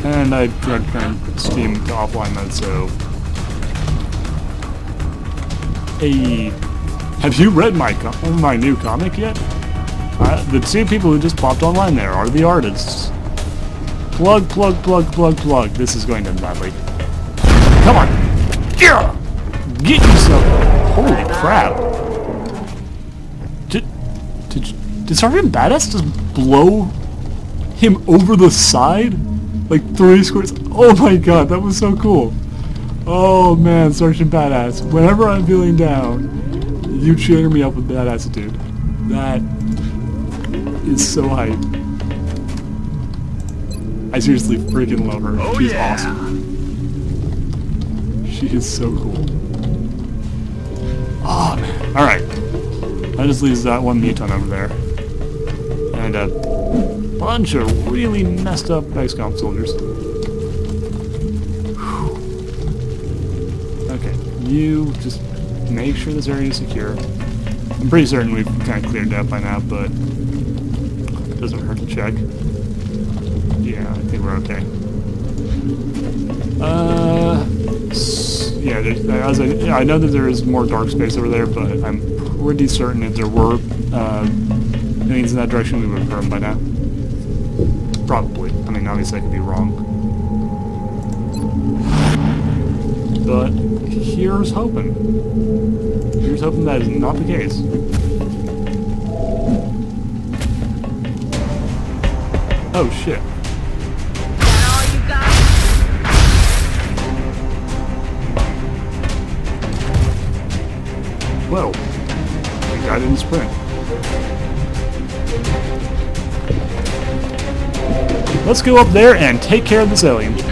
And I tried trying to stream to offline mode, so... Hey, have you read my new comic yet? The two people who just popped online there are the artists. Plug, plug, plug, plug, plug. This is going to end badly. Come on! Yeah! Get yourself! Holy crap! Did Sergeant Badass just blow him over the side? Like 3 squares? Oh my god, that was so cool! Oh man, Sergeant Badass. Whenever I'm feeling down, you cheer me up with that attitude. That is so hype. I seriously freaking love her. Oh, she's awesome. She is so cool. Ah, oh, alright. That just leaves that one Muton over there. And a bunch of really messed up XCOM soldiers. Whew. Okay, you just make sure this area is secure. I'm pretty certain we've kind of cleared that by now, but it doesn't hurt to check. Yeah, I think we're okay. Yeah, I know that there is more dark space over there, but I'm pretty certain if there were things in that direction, we would have heard them by now. Probably. I mean, obviously I could be wrong. But here's hoping. Here's hoping that is not the case. Oh shit. Whoa, the guy didn't sprint. Let's go up there and take care of this alien. They're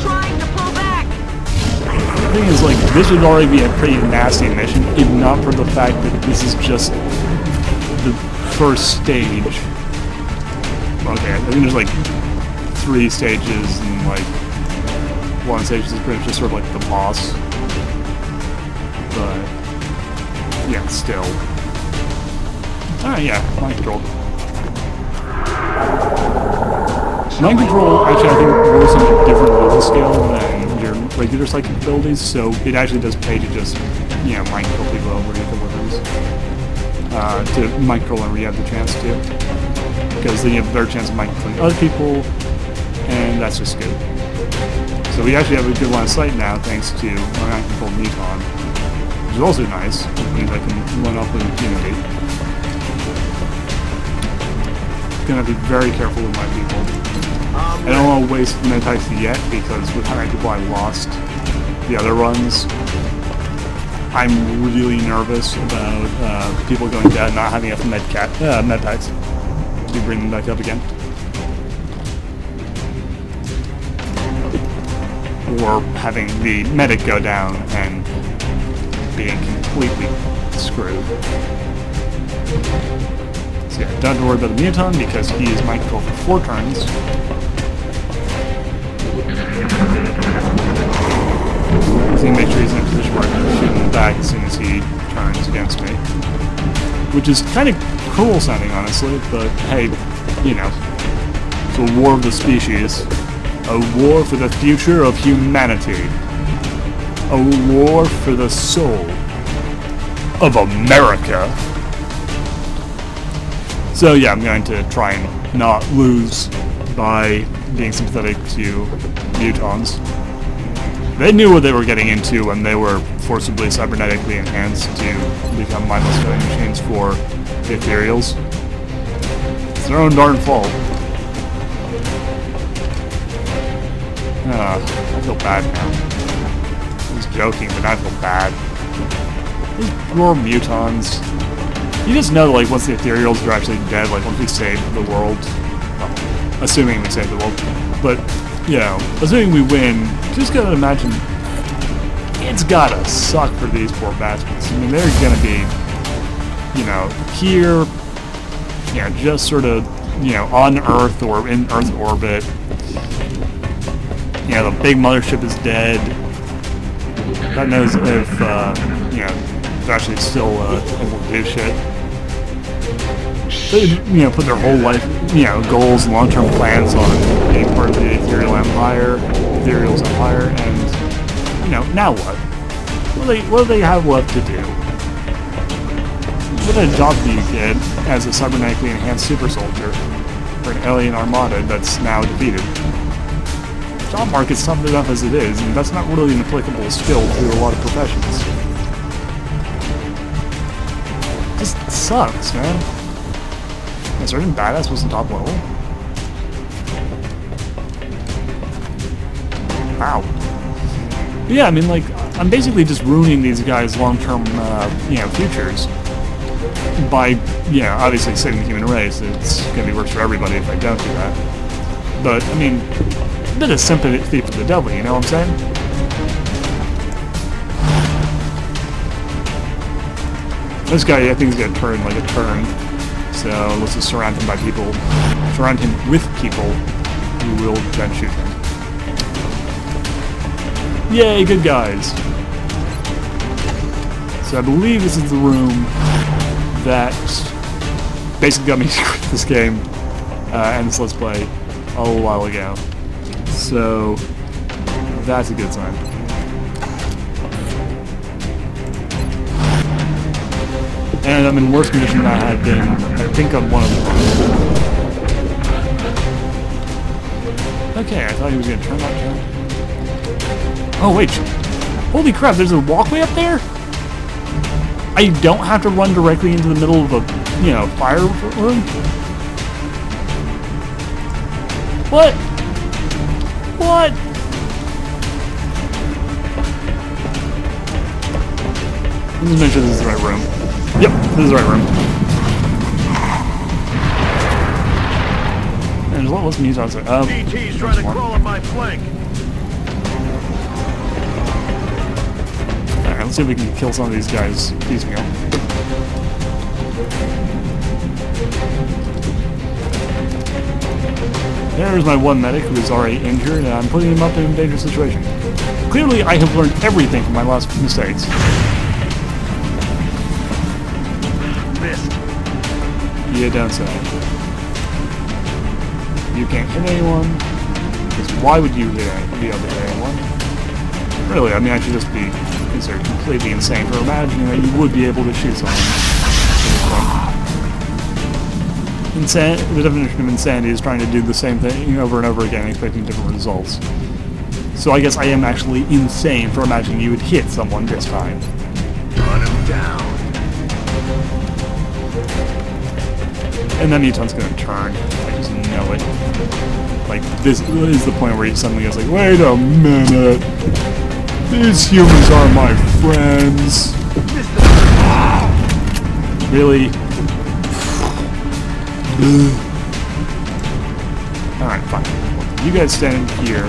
trying to pull back. The thing is, like, this would already be a pretty nasty mission if not for the fact that this is just the first stage. Okay, I think there's like 3 stages, and like one stage is pretty much just sort of like the boss. But, yeah, still. Alright, yeah, mind control. Mind control, actually, I think works on a different level scale than your regular psychic abilities, so it actually does pay to just, you know, mind control people over your deliveries. To mind control whenever you have the chance to. Because then you have a better chance of mind controlling other people, and that's just good. So we actually have a good line of sight now, thanks to my mind control Muton. Which is also nice, which means I can run up with impunity. Gonna be very careful with my people. I don't want to waste Mentax yet, because with how many people I lost the other runs, I'm really nervous about people going down not having enough Mentax to bring them back up again. Or having the medic go down and being completely screwed. So yeah, don't have to worry about the Muton because he is mind controlled for 4 turns. So you make sure he's in a position where I can shoot him back as soon as he turns against me. Which is kind of cruel sounding, honestly, but hey, you know, it's a war of the species. A war for the future of humanity. A war for the soul of America. So yeah, I'm going to try and not lose by being sympathetic to Mutons. They knew what they were getting into when they were forcibly cybernetically enhanced to become mindless killing machines for the Ethereals. It's their own darn fault. I feel bad now. Joking, but I feel bad. These poor Mutons. You just know, like, once the Ethereals are actually dead, like, once we save the world. Well, assuming we save the world. But, you know, assuming we win, just gotta imagine it's gotta suck for these poor bastards. I mean, they're gonna be, you know, here, you know, just sort of, you know, on Earth or in Earth orbit. You know, the big mothership is dead. God knows if, you know, if actually still able to do shit. They, you know, put their whole life, you know, goals and long-term plans on being part of the Ethereal's empire, and, you know, now what? What do they have left to do? What a job do you get as a cybernetically enhanced super soldier for an alien armada that's now defeated? The job market's tough enough as it is, and that's not really an applicable skill to a lot of professions. It just sucks, man. A Sergeant Badass wasn't top level. Wow. But yeah, I mean, like, I'm basically just ruining these guys' long-term, you know, futures. By, you know, obviously saving the human race, it's gonna be worse for everybody if I don't do that. But, I mean, a bit of sympathy for the devil, you know what I'm saying? This guy, I think, is gonna turn like a turn. So let's just surround him by people. Surround him with people who will then shoot him. Yay, good guys! So I believe this is the room that basically got me to quit this game and this Let's Play a little while ago. So that's a good sign. And I'm in worse condition than I had been. I think I'm one of them. Okay, I thought he was gonna turn that down. Oh wait! Holy crap! There's a walkway up there. I don't have to run directly into the middle of a, you know, fire room. What? What? Let's make sure this is the right room. Yep, this is the right room. And there's a lot less news outside. Oh, DT's trying to crawl on my flank. Alright, let's see if we can kill some of these guys piecemeal. There's my one medic who's already injured, and I'm putting him up in a dangerous situation. Clearly, I have learned everything from my last mistakes. Yeah, downside. You can't hit anyone. Because why would you hit anyone? Really, I mean, I should just be considered completely insane for imagining that you would be able to shoot someone. The definition of insanity is trying to do the same thing over and over again, expecting different results. So I guess I am actually insane for imagining you would hit someone this time. Run him down. And then Muton's gonna turn. I just know it. Like, this is the point where he suddenly goes like, wait a minute! These humans are my friends! Really? Alright, fine. You guys stand here,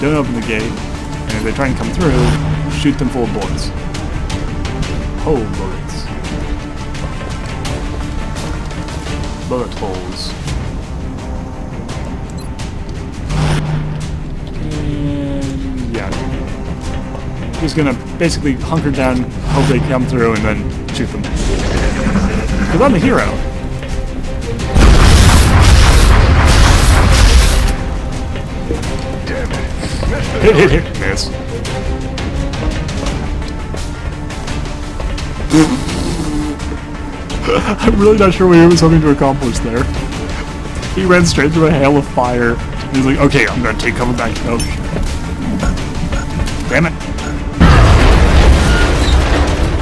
don't open the gate, and if they try and come through, shoot them full of bullets. Whole bullets. Bullet holes. And yeah. He's gonna basically hunker down, hope they come through, and then shoot them. Because I'm a hero. Damn it. Hit, hit, hit. Miss. I'm really not sure what he was hoping to accomplish there. He ran straight through a hail of fire. And he's like, okay, I'm gonna take cover back. Oh, shit. Damn it.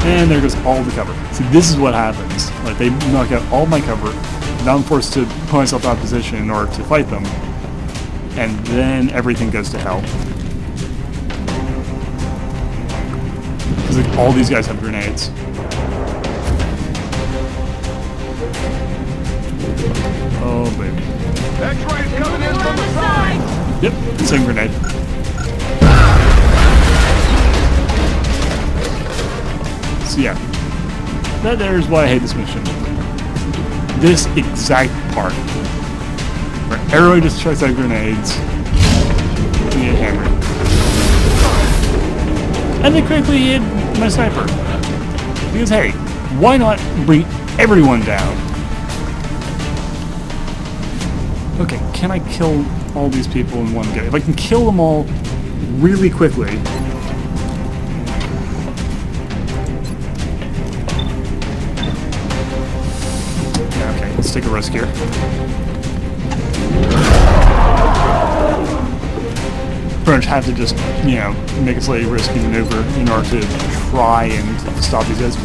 And there goes all the cover. See, this is what happens. Like, they knock out all my cover. Now I'm forced to put myself out of position in order to fight them. And then everything goes to hell. Because, like, all these guys have grenades. Oh, baby. X-ray's coming in from the side! Yep, same grenade. So yeah. That there is why I hate this mission. This exact part. Where arrow just chucks out grenades. And you get hammered. and they critically hit my sniper. Because hey, why not bring everyone down? Okay, can I kill all these people in one go? If I can kill them all really quickly... Okay, let's take a risk here. Pretty much have to just, you know, make a slightly risky maneuver in order to try and stop these guys.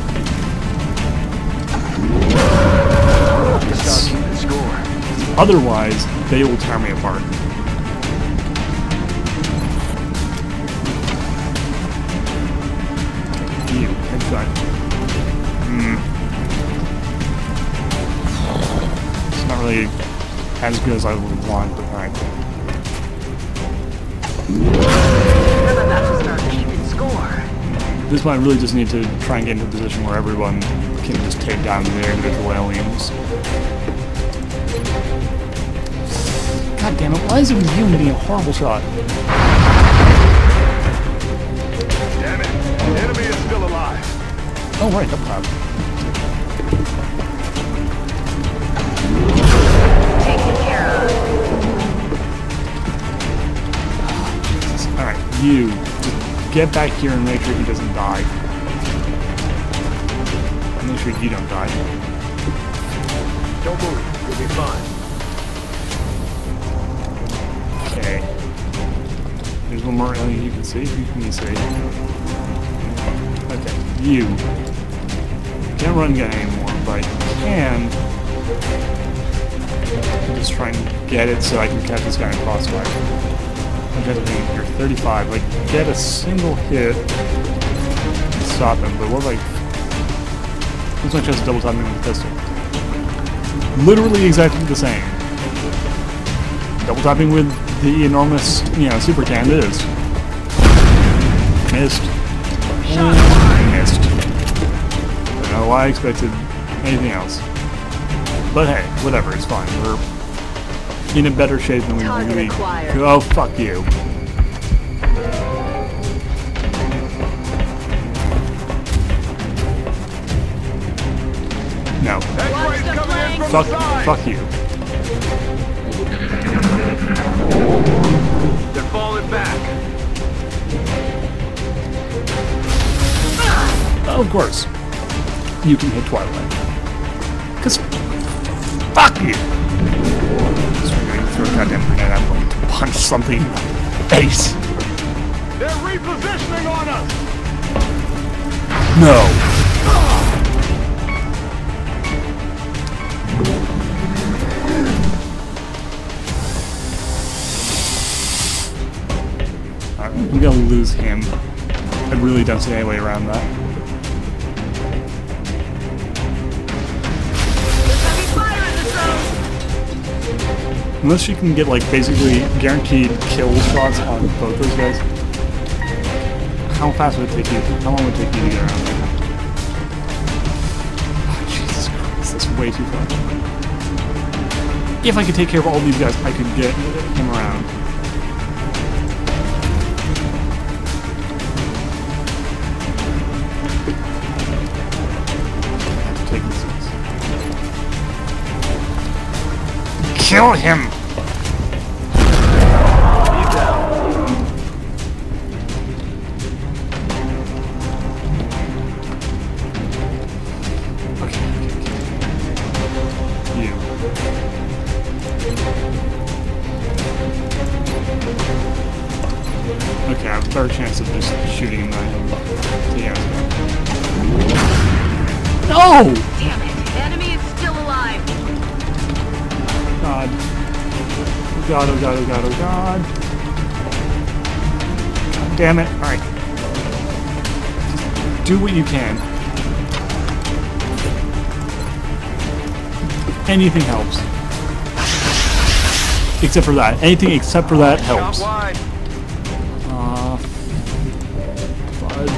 Otherwise, they will tear me apart. You, headshot. It's not really as good as I would want, but alright. This one I really just need to try and get into a position where everyone can just take down their individual aliens. God damn it! Why is it with you being a horrible shot? Damn it! The enemy is still alive. Oh right, no problem. Taken care of. All right, you. Get back here and make sure he doesn't die. And make sure you don't die. Don't worry, you'll be fine. Okay. There's one more alien you can see. Who can you see? Okay, you. Can't run gun anymore, but I can. Just try and get it so I can catch this guy in crossfire. You're 35, like, get a single hit and stop him, but what, like, what's my chance of double tapping him with a pistol? Literally exactly the same. Double tapping with the enormous, you know, super can is. Missed. Missed. I don't know why I expected anything else. But hey, whatever, it's fine. We're in a better shape than we really... Oh, fuck you. No. Fuck you. They're falling back. Oh, of course. You can hit Twilight. Because... Fuck you! Goddamn grenade, I'm going to punch something in the face. They're repositioning on us. No. Alright, I'm gonna lose him. I really don't see any way around that. Unless you can get, like, basically guaranteed kill shots on both those guys. How fast would it take you? How long would it take you to get around? Oh, Jesus Christ, that's way too far. If I could take care of all these guys, I could get him around. I have to take this. Kill him! Okay. You. Okay, I have a better chance of just shooting him at him. No! Damn it! Enemy is still alive! God. Oh god, oh god, oh god, oh god. God damn it. Alright. Just do what you can. Anything helps. Except for that. Anything except for that helps. Fudge.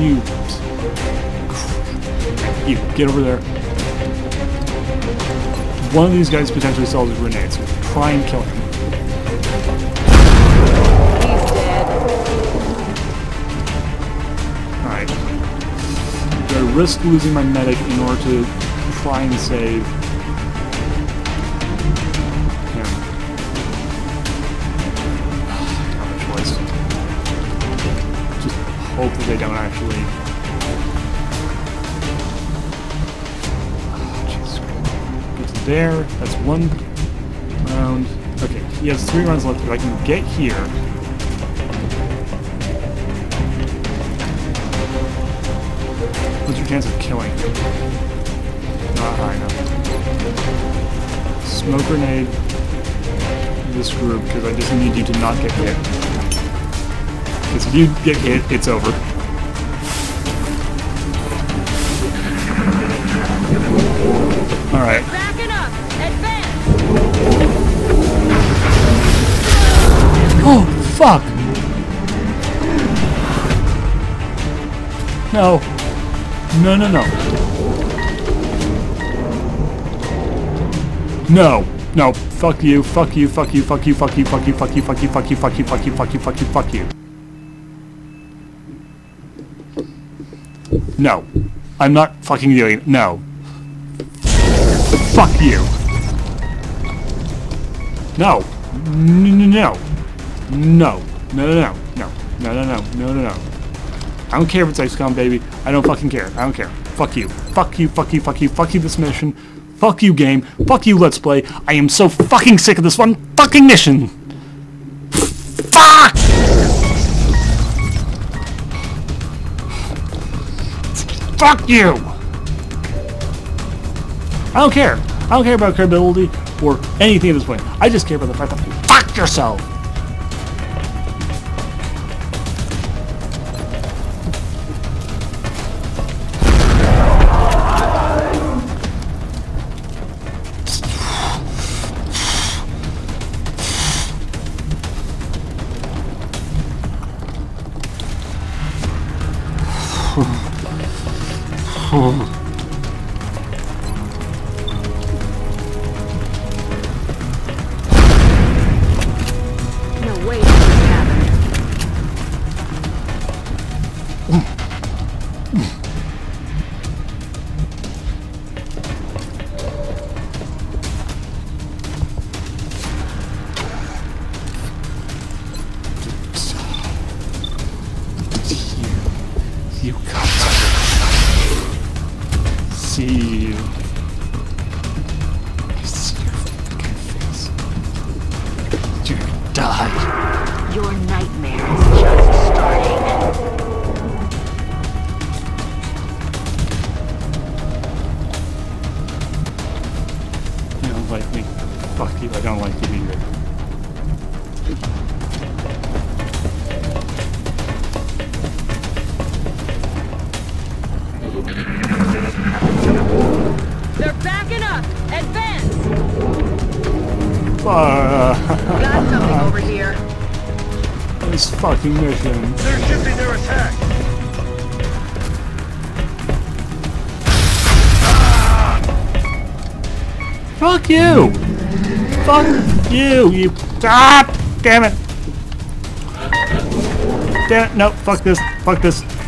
You. Get over there. One of these guys potentially sells his grenades, so try and kill him. He's dead. Alright. Do I risk losing my medic in order to try and save him? Not a choice. Just hope that they don't actually... There, that's one round. Okay, he has 3 rounds left. If I can get here, what's your chance of killing? Not high enough. Smoke grenade this group because I just need you to not get hit. Because if you get hit, it's over. All right. Oh, fuck! No. No, no, no. No. No. Fuck you, fuck you, fuck you, fuck you, fuck you, fuck you, fuck you, fuck you, fuck you, fuck you, fuck you, fuck you, fuck you, fuck you. No. I'm not fucking doing it. No. Fuck you. No. No. No. No, no, no. No, no, no, no, no, no. I don't care if it's XCOM, baby. I don't fucking care. I don't care. Fuck you. Fuck you, fuck you, fuck you, fuck you, this mission. Fuck you, game. Fuck you, let's play. I am so fucking sick of this one fucking mission. Fuck! Fuck you! I don't care. I don't care about credibility or anything at this point. I just care about the fact that you fuck yourself! Got something over here. This fucking mission. They're shifting their attack. Ah! Fuck you! Fuck you! You stop! Ah, damn it! Damn it! No! Fuck this! Fuck this!